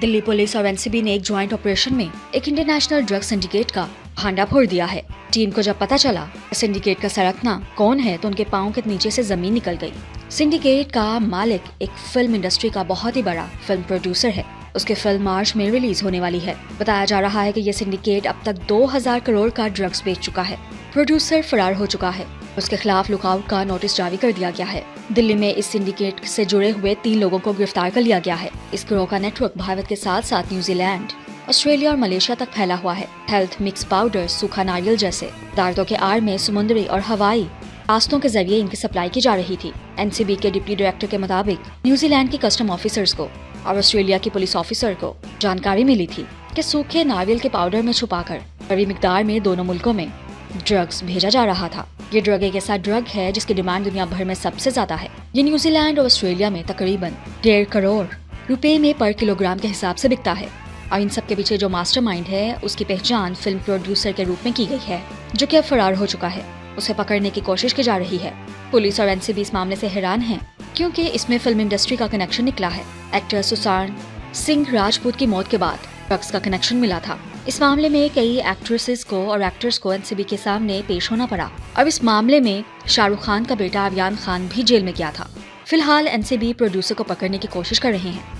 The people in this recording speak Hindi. दिल्ली पुलिस और एनसीबी ने एक ज्वाइंट ऑपरेशन में एक इंटरनेशनल ड्रग सिंडिकेट का भांडाफोड़ दिया है। टीम को जब पता चला सिंडिकेट का सरगना कौन है तो उनके पाँव के नीचे से जमीन निकल गई। सिंडिकेट का मालिक एक फिल्म इंडस्ट्री का बहुत ही बड़ा फिल्म प्रोड्यूसर है। उसकी फिल्म मार्च में रिलीज होने वाली है। बताया जा रहा है कि ये सिंडिकेट अब तक 2000 करोड़ का ड्रग्स बेच चुका है। प्रोड्यूसर फरार हो चुका है। उसके खिलाफ लुकआउट का नोटिस जारी कर दिया गया है। दिल्ली में इस सिंडिकेट से जुड़े हुए 3 लोगों को गिरफ्तार कर लिया गया है। इस गिरोह का नेटवर्क भारत के साथ साथ न्यूजीलैंड, ऑस्ट्रेलिया और मलेशिया तक फैला हुआ है। हेल्थ, मिक्स पाउडर, सूखा नारियल जैसे पदार्थों के आड़ में समुद्री और हवाई रास्तों के जरिए इनकी सप्लाई की जा रही थी। एनसीबी के डिप्टी डायरेक्टर के मुताबिक न्यूजीलैंड के कस्टम ऑफिसर्स को और ऑस्ट्रेलिया की पुलिस ऑफिसर को जानकारी मिली थी कि सूखे नारियल के पाउडर में छुपाकर बड़ी मिकदार में दोनों मुल्कों में ड्रग्स भेजा जा रहा था। ये ड्रग एक ऐसा ड्रग है जिसकी डिमांड दुनिया भर में सबसे ज्यादा है। ये न्यूजीलैंड और ऑस्ट्रेलिया में तकरीबन 1.5 करोड़ रुपए में पर किलोग्राम के हिसाब से बिकता है। और इन सब के पीछे जो मास्टरमाइंड है उसकी पहचान फिल्म प्रोड्यूसर के रूप में की गई है, जो कि अब फरार हो चुका है। उसे पकड़ने की कोशिश की जा रही है। पुलिस और एनसीबी इस मामले से हैरान है क्योंकि इसमें फिल्म इंडस्ट्री का कनेक्शन निकला है। एक्टर सुशांत सिंह राजपूत की मौत के बाद ड्रग्स का कनेक्शन मिला था। इस मामले में कई एक्ट्रेसेस को और एक्टर्स को एनसीबी के सामने पेश होना पड़ा। अब इस मामले में शाहरुख खान का बेटा आर्यन खान भी जेल में गया था। फिलहाल एनसीबी प्रोड्यूसर को पकड़ने की कोशिश कर रहे हैं।